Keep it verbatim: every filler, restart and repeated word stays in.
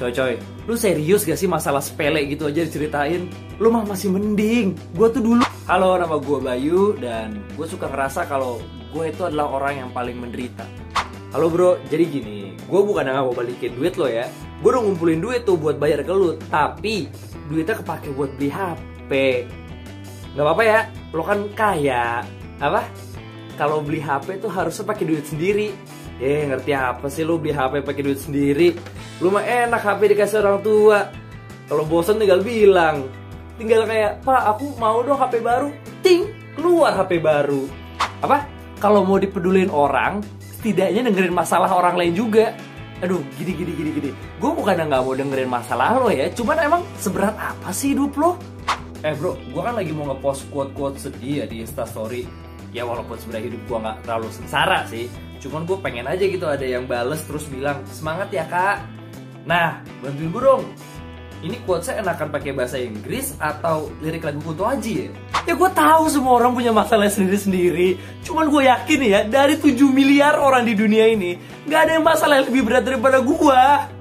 Coy coy, lu serius gak sih masalah sepele gitu aja diceritain? Lu mah masih mending. Gua tuh dulu. Halo, nama gua Bayu dan gua suka ngerasa kalau gue itu adalah orang yang paling menderita. Halo bro, jadi gini, gua bukan nggak mau balikin duit lo ya. Gua udah ngumpulin duit tuh buat bayar ke lu, tapi duitnya kepake buat beli H P. Gak apa-apa ya, lo kan kaya. Apa? Kalau beli H P tuh harusnya pakai duit sendiri. Eh, ngerti apa sih lu beli H P pakai duit sendiri? Lu mah enak H P dikasih orang tua. Kalau bosan tinggal bilang. Tinggal kayak, "Pak, aku mau dong H P baru." Ting, keluar H P baru. Apa? Kalau mau dipedulin orang, setidaknya dengerin masalah orang lain juga. Aduh, gini gini gini gini. Gue bukan enggak mau dengerin masalah lo ya, cuman emang seberat apa sih hidup lo? Eh, bro, gue kan lagi mau nge-post quote-quote sedih ya di Instastory. Ya walaupun sebenarnya hidup gue enggak terlalu sengsara sih. Cuman gue pengen aja gitu ada yang bales terus bilang, "Semangat ya kak." Nah, bantuin gue dong. Ini quote saya enakan pakai bahasa Inggris atau lirik lagu Putu Aji ya? Ya gue tahu semua orang punya masalah sendiri-sendiri. Cuman gue yakin ya, dari tujuh miliar orang di dunia ini, gak ada yang masalah yang lebih berat daripada gue.